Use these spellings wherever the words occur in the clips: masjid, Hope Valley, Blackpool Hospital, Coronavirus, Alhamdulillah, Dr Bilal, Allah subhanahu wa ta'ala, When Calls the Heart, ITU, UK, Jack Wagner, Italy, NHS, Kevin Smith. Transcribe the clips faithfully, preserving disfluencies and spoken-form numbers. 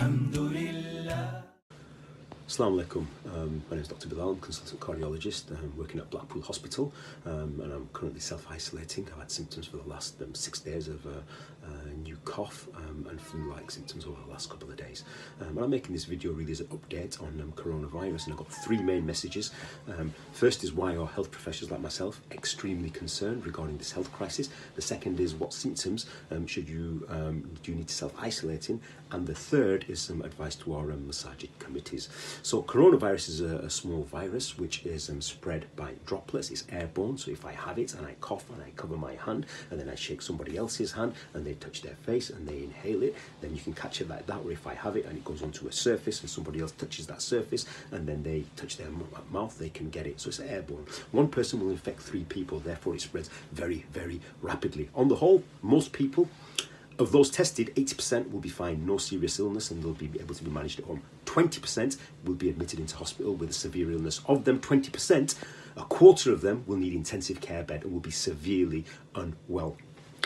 Alhamdulillah. Assalamu alaikum, um, my name is Doctor Bilal, I'm a consultant cardiologist, I'm working at Blackpool Hospital um, and I'm currently self-isolating. I've had symptoms for the last um, six days of a, a new cough um, and flu-like symptoms over the last couple of days. Um, and I'm making this video really as an update on um, coronavirus, and I've got three main messages. Um, first is why are health professionals like myself extremely concerned regarding this health crisis. The second is what symptoms um, should you um, do you need to self-isolate in, and the third is some advice to our um, masajid committees. So coronavirus is a, a small virus which is um, spread by droplets. It's airborne, so if I have it and I cough and I cover my hand and then I shake somebody else's hand and they touch their face and they inhale it, then you can catch it like that. Or if I have it and it goes onto a surface and somebody else touches that surface and then they touch their mouth, they can get it. So it's airborne. One person will infect three people, therefore it spreads very, very rapidly. On the whole, most people, of those tested, eighty percent will be fine, no serious illness, and they'll be able to be managed at home. twenty percent will be admitted into hospital with a severe illness. Of them, twenty percent, a quarter of them will need intensive care bed and will be severely unwell.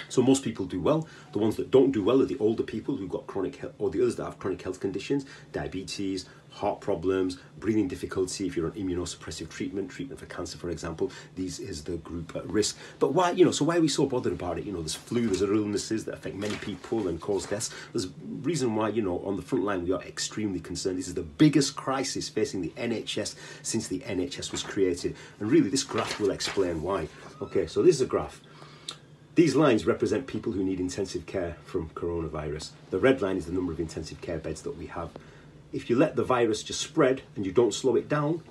So most people do well. The ones that don't do well are the older people who've got chronic health, or the others that have chronic health conditions, diabetes, heart problems, breathing difficulty, if you're on immunosuppressive treatment, treatment for cancer, for example. These is the group at risk. But why, you know, so why are we so bothered about it? You know, there's flu, there's other illnesses that affect many people and cause deaths. There's a reason why, you know, on the front line, we are extremely concerned. This is the biggest crisis facing the N H S since the N H S was created. And really, this graph will explain why. Okay, so this is a graph. These lines represent people who need intensive care from coronavirus. The red line is the number of intensive care beds that we have. If you let the virus just spread and you don't slow it down,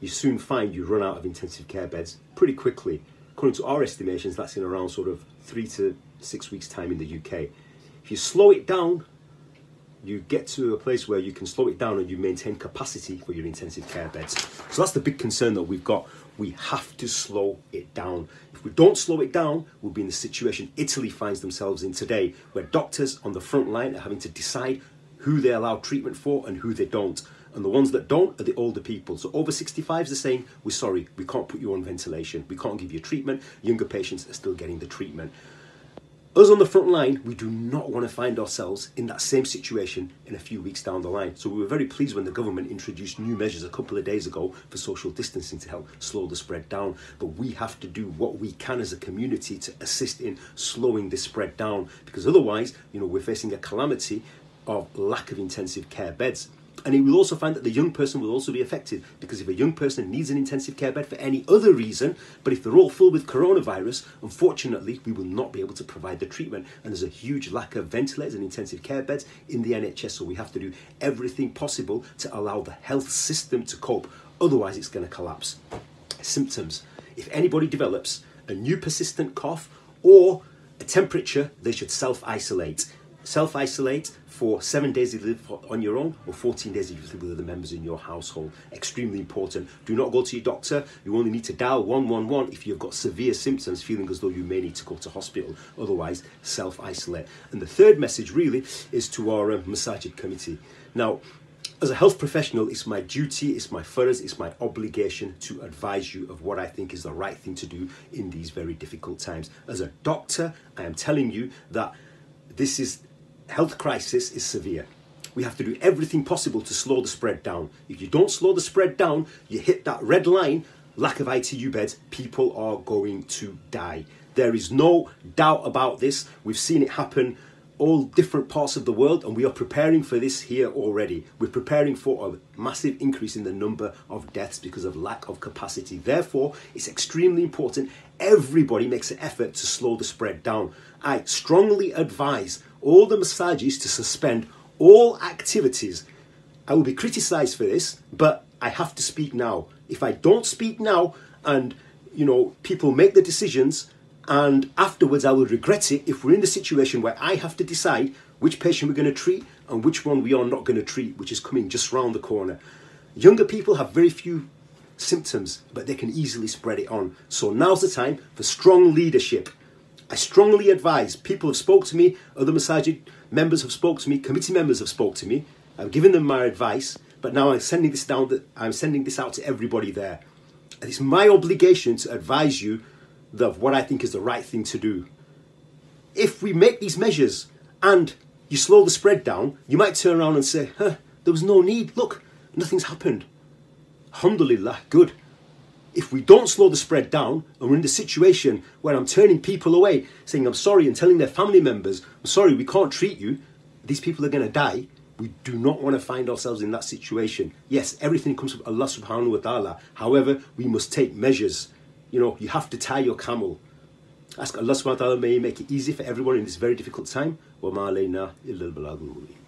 you soon find you run out of intensive care beds pretty quickly. According to our estimations, that's in around sort of three to six weeks time in the U K. If you slow it down, you get to a place where you can slow it down and you maintain capacity for your intensive care beds. So that's the big concern that we've got. We have to slow it down. If we don't slow it down, we'll be in the situation Italy finds themselves in today, where doctors on the front line are having to decide who they allow treatment for and who they don't. And the ones that don't are the older people. So over sixty-fives are saying, we're sorry, we can't put you on ventilation. We can't give you treatment. Younger patients are still getting the treatment. Us on the front line, we do not want to find ourselves in that same situation in a few weeks down the line. So we were very pleased when the government introduced new measures a couple of days ago for social distancing to help slow the spread down. But we have to do what we can as a community to assist in slowing this spread down, because otherwise, you know, we're facing a calamity of lack of intensive care beds. And you will also find that the young person will also be affected, because if a young person needs an intensive care bed for any other reason, but if they're all full with coronavirus, unfortunately, we will not be able to provide the treatment. And there's a huge lack of ventilators and intensive care beds in the N H S. So we have to do everything possible to allow the health system to cope. Otherwise, it's going to collapse. Symptoms. If anybody develops a new persistent cough or a temperature, they should self-isolate. Self-isolate for seven days if you live on your own, or fourteen days if you live with other members in your household. Extremely important. Do not go to your doctor. You only need to dial one one one if you've got severe symptoms, feeling as though you may need to go to hospital. Otherwise, self-isolate. And the third message really is to our uh, masajid committee. Now, as a health professional, it's my duty, it's my farz, it's my obligation to advise you of what I think is the right thing to do in these very difficult times. As a doctor, I am telling you that this is... health crisis is severe. We have to do everything possible to slow the spread down. If you don't slow the spread down, you hit that red line, lack of I T U beds, people are going to die. There is no doubt about this. We've seen it happen all different parts of the world, and we are preparing for this here already. We're preparing for a massive increase in the number of deaths because of lack of capacity. Therefore, it's extremely important everybody makes an effort to slow the spread down. I strongly advise all the massages to suspend all activities. I will be criticised for this, but I have to speak now. If I don't speak now and, you know, people make the decisions, and afterwards I will regret it if we're in the situation where I have to decide which patient we're going to treat and which one we are not going to treat, which is coming just round the corner. Younger people have very few symptoms, but they can easily spread it on. So now's the time for strong leadership. I strongly advise, people have spoke to me, other masajid members have spoke to me, committee members have spoke to me. I've given them my advice, but now I'm sending this down, I'm sending this out to everybody there. And it's my obligation to advise you of what I think is the right thing to do. If we make these measures and you slow the spread down, you might turn around and say, huh, there was no need, look, nothing's happened. Alhamdulillah, good. If we don't slow the spread down and we're in the situation where I'm turning people away, saying I'm sorry and telling their family members, I'm sorry, we can't treat you, these people are going to die. We do not want to find ourselves in that situation. Yes, everything comes from Allah subhanahu wa ta'ala. However, we must take measures. You know, you have to tie your camel. Ask Allah subhanahu wa ta'ala, may He make it easy for everyone in this very difficult time. Wa ma alayna illa al balagh al mubeen.